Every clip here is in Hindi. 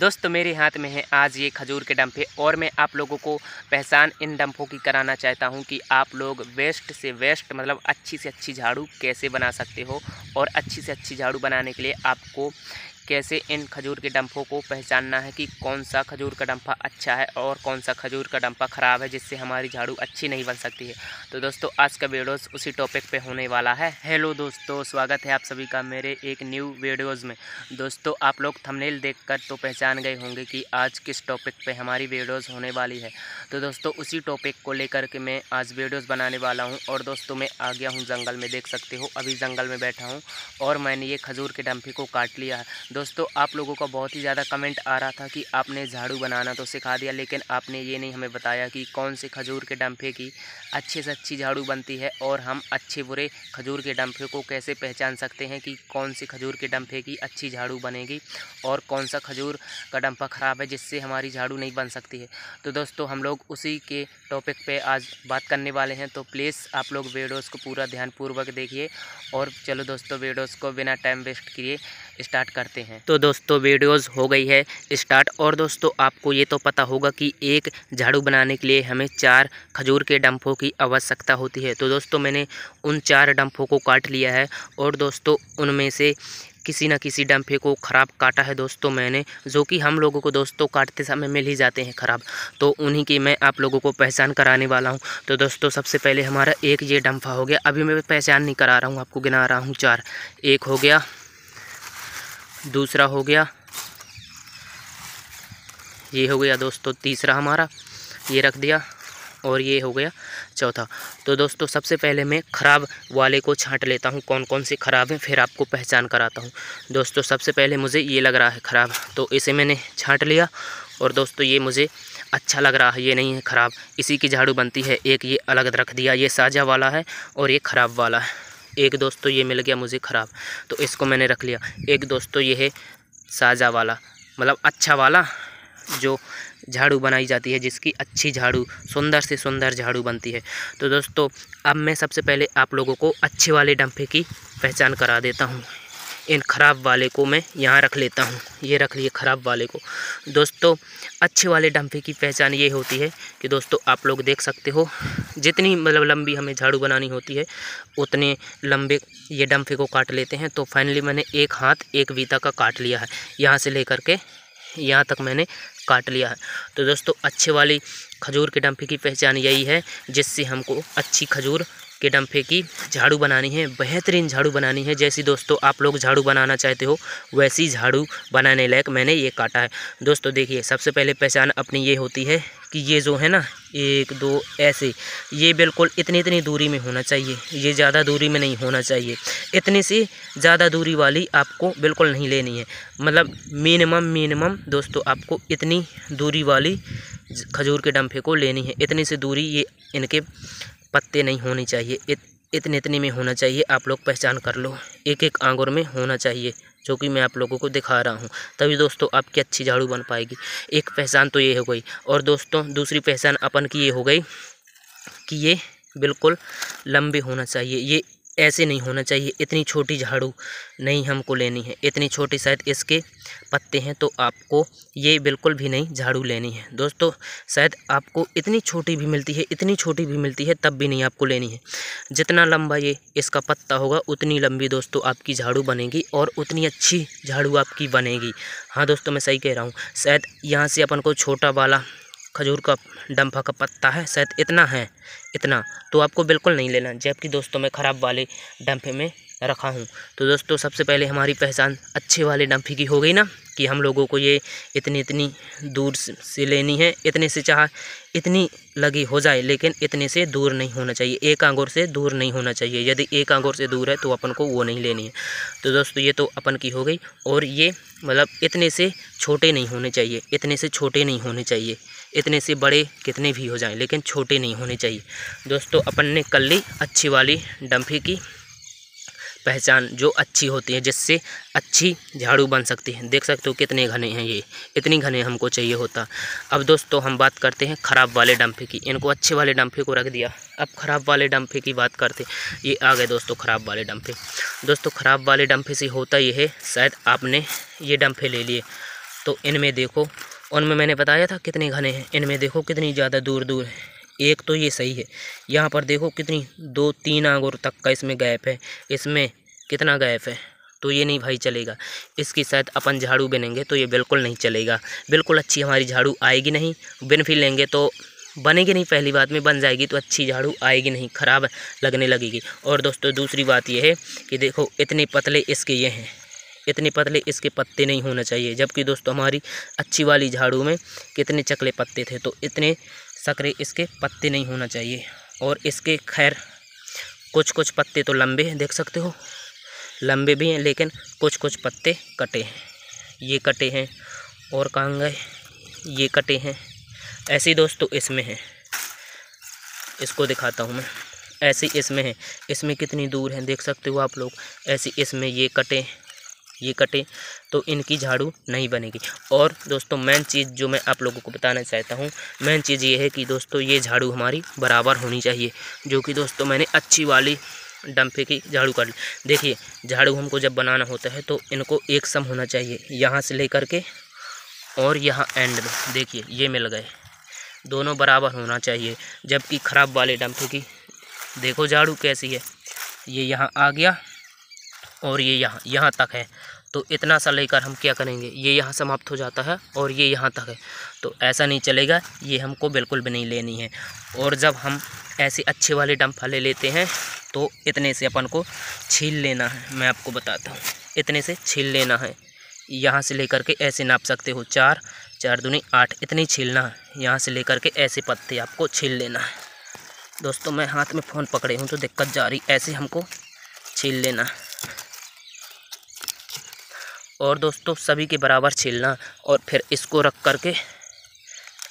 दोस्तों मेरे हाथ में है आज ये खजूर के डंफे और मैं आप लोगों को पहचान इन डंफों की कराना चाहता हूं कि आप लोग वेस्ट से वेस्ट मतलब अच्छी से अच्छी झाड़ू कैसे बना सकते हो और अच्छी से अच्छी झाड़ू बनाने के लिए आपको कैसे इन खजूर के डंफों को पहचानना है कि कौन सा खजूर का डंफा अच्छा है और कौन सा खजूर का डंफा ख़राब है जिससे हमारी झाड़ू अच्छी नहीं बन सकती है। तो दोस्तों आज का वीडियोस उसी टॉपिक पे होने वाला है। हेलो दोस्तों, स्वागत है आप सभी का मेरे एक न्यू वीडियोस में। दोस्तों आप लोग थंबनेल देखकर तो पहचान गए होंगे कि आज किस टॉपिक पर हमारी वीडियोज़ होने वाली है। तो दोस्तों उसी टॉपिक को लेकर के मैं आज वीडियोज़ बनाने वाला हूँ। और दोस्तों मैं आ गया हूँ जंगल में, देख सकते हो अभी जंगल में बैठा हूँ और मैंने ये खजूर के डंफे को काट लिया है। दोस्तों आप लोगों का बहुत ही ज़्यादा कमेंट आ रहा था कि आपने झाड़ू बनाना तो सिखा दिया लेकिन आपने ये नहीं हमें बताया कि कौन से खजूर के डंफे की अच्छे से अच्छी झाड़ू बनती है और हम अच्छे बुरे खजूर के डंफे को कैसे पहचान सकते हैं कि कौन से खजूर के डंफे की अच्छी झाड़ू बनेगी और कौन सा खजूर का डंफा ख़राब है जिससे हमारी झाड़ू नहीं बन सकती है। तो दोस्तों हम लोग उसी के टॉपिक पर आज बात करने वाले हैं। तो प्लीज़ आप लोग वीडियोज़ को पूरा ध्यानपूर्वक देखिए और चलो दोस्तों वीडियोज़ को बिना टाइम वेस्ट किए स्टार्ट करते हैं। तो दोस्तों वीडियोस हो गई है स्टार्ट। और दोस्तों आपको ये तो पता होगा कि एक झाड़ू बनाने के लिए हमें 4 खजूर के डंफों की आवश्यकता होती है। तो दोस्तों मैंने उन 4 डंफों को काट लिया है और दोस्तों उनमें से किसी ना किसी डंफे को ख़राब काटा है दोस्तों मैंने, जो कि हम लोगों को दोस्तों काटते समय मिल ही जाते हैं ख़राब। तो उन्हीं की मैं आप लोगों को पहचान कराने वाला हूं। तो दोस्तों सबसे पहले हमारा एक ये डंफा हो गया, अभी मैं पहचान नहीं करा रहा हूँ आपको, गिना रहा हूँ 4। एक हो गया, दूसरा हो गया, ये हो गया दोस्तों, तीसरा हमारा ये रख दिया और ये हो गया चौथा। तो दोस्तों सबसे पहले मैं ख़राब वाले को छांट लेता हूँ कौन कौन से ख़राब हैं, फिर आपको पहचान कराता हूँ। दोस्तों सबसे पहले मुझे ये लग रहा है ख़राब, तो इसे मैंने छांट लिया और दोस्तों ये मुझे अच्छा लग रहा है, ये नहीं है ख़राब, इसी की झाड़ू बनती है। एक ये अलग रख दिया, ये साझा वाला है और ये ख़राब वाला है। एक दोस्तों ये मिल गया मुझे ख़राब, तो इसको मैंने रख लिया। एक दोस्तों ये है साझा वाला, मतलब अच्छा वाला, जो झाड़ू बनाई जाती है जिसकी अच्छी झाड़ू, सुंदर से सुंदर झाड़ू बनती है। तो दोस्तों अब मैं सबसे पहले आप लोगों को अच्छे वाले डंफे की पहचान करा देता हूँ। इन ख़राब वाले को मैं यहाँ रख लेता हूँ, ये रख लिए ख़राब वाले को। दोस्तों अच्छे वाले डंफे की पहचान ये होती है कि दोस्तों आप लोग देख सकते हो जितनी मतलब लंबी हमें झाड़ू बनानी होती है उतने लंबे ये डंफे को काट लेते हैं। तो फाइनली मैंने एक हाथ एक वीता का काट लिया है, यहाँ से लेकर के यहाँ तक मैंने काट लिया है। तो दोस्तों अच्छे वाली खजूर के डंफे की पहचान यही है जिससे हमको अच्छी खजूर के डंफे की झाड़ू बनानी है, बेहतरीन झाड़ू बनानी है। जैसी दोस्तों आप लोग झाड़ू बनाना चाहते हो वैसी झाड़ू बनाने लायक मैंने ये काटा है। दोस्तों देखिए सबसे पहले पहचान अपनी ये होती है कि ये जो है ना 1 2 ऐसे, ये बिल्कुल इतनी दूरी में होना चाहिए, ये ज़्यादा दूरी में नहीं होना चाहिए। इतने से ज़्यादा दूरी वाली आपको बिल्कुल नहीं लेनी है, मतलब मिनिमम दोस्तों आपको इतनी दूरी वाली खजूर के डंफे को लेनी है। इतने से दूरी ये इनके पत्ते नहीं होने चाहिए, इतने में होना चाहिए, आप लोग पहचान कर लो। एक आंगुर में होना चाहिए, जो कि मैं आप लोगों को दिखा रहा हूँ, तभी दोस्तों आपकी अच्छी झाड़ू बन पाएगी। एक पहचान तो ये हो गई। और दोस्तों दूसरी पहचान अपन की ये हो गई कि ये बिल्कुल लंबे होना चाहिए, ये ऐसे नहीं होना चाहिए। इतनी छोटी झाड़ू नहीं हमको लेनी है, इतनी छोटी शायद इसके पत्ते हैं, तो आपको ये बिल्कुल भी नहीं झाड़ू लेनी है। दोस्तों शायद आपको इतनी छोटी भी मिलती है, इतनी छोटी भी मिलती है, तब भी नहीं आपको लेनी है। जितना लंबा ये इसका पत्ता होगा उतनी लंबी दोस्तों आपकी झाड़ू बनेगी और उतनी अच्छी झाड़ू आपकी बनेगी। हाँ दोस्तों मैं सही कह रहा हूँ, शायद यहाँ से अपन को छोटा वाला खजूर का डंफा का पत्ता है, शायद इतना है, इतना तो आपको बिल्कुल नहीं लेना, जबकि दोस्तों मैं ख़राब वाले डंफे में रखा हूँ। तो दोस्तों सबसे पहले हमारी पहचान अच्छे वाले डंफे की हो गई ना, कि हम लोगों को ये इतनी दूर से लेनी है। इतने से चाह इतनी लगी हो जाए लेकिन इतने से दूर नहीं होना चाहिए, एक आंगुर से दूर नहीं होना चाहिए। यदि एक आंगुर से दूर है तो अपन को वो नहीं लेनी है। तो दोस्तों ये तो अपन की हो गई। और ये मतलब इतने से छोटे नहीं होने चाहिए, इतने से छोटे नहीं होने चाहिए, इतने से बड़े कितने भी हो जाएं लेकिन छोटे नहीं होने चाहिए। दोस्तों अपन ने कर ली अच्छी वाली डंफे की पहचान, जो अच्छी होती है जिससे अच्छी झाड़ू बन सकती है। देख सकते हो कितने घने हैं ये, इतनी घने हमको चाहिए होता। अब दोस्तों हम बात करते हैं ख़राब वाले डंफे की। इनको अच्छे वाले डंफे को रख दिया, अब ख़राब वाले डंफे की बात करते। ये आ गए दोस्तों ख़राब वाले डंफे। दोस्तों ख़राब वाले डंफे से होता ये है, शायद आपने ये डंफे ले लिए तो इनमें देखो, उनमें मैंने बताया था कितने घने हैं, इनमें देखो कितनी ज़्यादा दूर दूर है। एक तो ये सही है, यहाँ पर देखो कितनी 2-3 आंगुर तक का इसमें गैप है, इसमें कितना गैप है। तो ये नहीं भाई चलेगा, इसकी शायद अपन झाड़ू बनेंगे तो ये बिल्कुल नहीं चलेगा, बिल्कुल अच्छी हमारी झाड़ू आएगी नहीं। बिन फिर लेंगे तो बनेगी नहीं, पहली बात में बन जाएगी तो अच्छी झाड़ू आएगी नहीं, ख़राब लगने लगेगी। और दोस्तों दूसरी बात ये है कि देखो इतने पतले इसके ये हैं, इतने पतले इसके पत्ते नहीं होना चाहिए, जबकि दोस्तों हमारी अच्छी वाली झाड़ू में कितने चकले पत्ते थे, तो इतने सकरे इसके पत्ते नहीं होना चाहिए। और इसके खैर कुछ कुछ पत्ते तो लंबे हैं, देख सकते हो लंबे भी हैं, लेकिन कुछ कुछ पत्ते कटे हैं, ये कटे हैं और कहाँ गए, ये कटे हैं। ऐसे दोस्तों इसमें हैं, इसको दिखाता हूँ मैं, ऐसे इसमें हैं, इसमें कितनी दूर हैं देख सकते हो आप लोग। ऐसे इसमें ये कटे, ये कटे, तो इनकी झाड़ू नहीं बनेगी। और दोस्तों मेन चीज़ जो मैं आप लोगों को बताना चाहता हूँ, मेन चीज़ ये है कि दोस्तों ये झाड़ू हमारी बराबर होनी चाहिए, जो कि दोस्तों मैंने अच्छी वाली डंफे की झाड़ू कर ली। देखिए झाड़ू हमको जब बनाना होता है तो इनको एक सम होना चाहिए, यहाँ से लेकर के और यहाँ एंड में देखिए ये मिल गए, दोनों बराबर होना चाहिए। जबकि ख़राब वाले डंफे की देखो झाड़ू कैसी है, ये यहाँ आ गया और ये यहाँ तक है, तो इतना सा लेकर हम क्या करेंगे, ये यहाँ समाप्त हो जाता है और ये यहाँ तक है, तो ऐसा नहीं चलेगा, ये हमको बिल्कुल भी नहीं लेनी है। और जब हम ऐसे अच्छे वाले डंप ले लेते हैं तो इतने से अपन को छील लेना है, मैं आपको बताता हूँ, इतने से छील लेना है, यहाँ से लेकर के ऐसे नाप सकते हो, 4, 4 दूनी 8, इतनी छीलना है, यहाँ से लेकर के ऐसे पत्ते आपको छील लेना है। दोस्तों मैं हाथ में फ़ोन पकड़े हूँ तो दिक्कत जा रही, ऐसे हमको छील लेना है। और दोस्तों सभी के बराबर छीलना, और फिर इसको रख कर के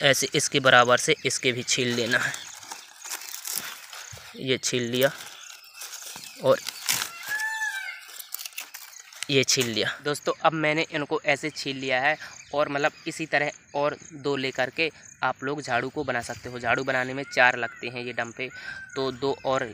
ऐसे इसके बराबर से इसके भी छील लेना है, ये छील लिया और ये छील लिया। दोस्तों अब मैंने इनको ऐसे छील लिया है, और मतलब इसी तरह और 2 लेकर के आप लोग झाड़ू को बना सकते हो। झाड़ू बनाने में 4 लगते हैं ये डंपे, तो 2 और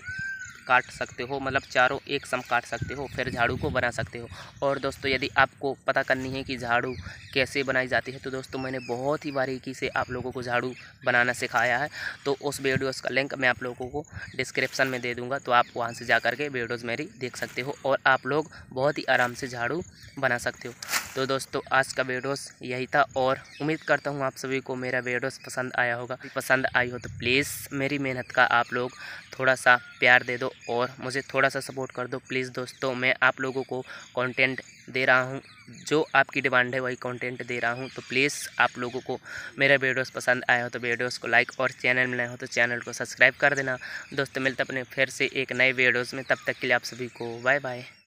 काट सकते हो, मतलब चारों एक सम काट सकते हो, फिर झाड़ू को बना सकते हो। और दोस्तों यदि आपको पता करनी है कि झाड़ू कैसे बनाई जाती है, तो दोस्तों मैंने बहुत ही बारीकी से आप लोगों को झाड़ू बनाना सिखाया है, तो उस वीडियोस का लिंक मैं आप लोगों को डिस्क्रिप्शन में दे दूँगा, तो आप वहाँ से जा कर के वीडियोज़ मेरी देख सकते हो और आप लोग बहुत ही आराम से झाड़ू बना सकते हो। तो दोस्तों आज का वीडियोस यही था, और उम्मीद करता हूँ आप सभी को मेरा वीडियोस पसंद आया होगा। पसंद आई हो तो प्लीज़ मेरी मेहनत का आप लोग थोड़ा सा प्यार दे दो और मुझे थोड़ा सा सपोर्ट कर दो प्लीज़। दोस्तों मैं आप लोगों को कंटेंट दे रहा हूँ, जो आपकी डिमांड है वही कंटेंट दे रहा हूँ, तो प्लीज़ आप लोगों को मेरा वीडियोस पसंद आया हो तो वीडियोस को लाइक, और चैनल में नए हो तो चैनल को सब्सक्राइब कर देना। दोस्तों मिलते अपने फिर से एक नए वीडियोस में, तब तक के लिए आप सभी को बाय बाय।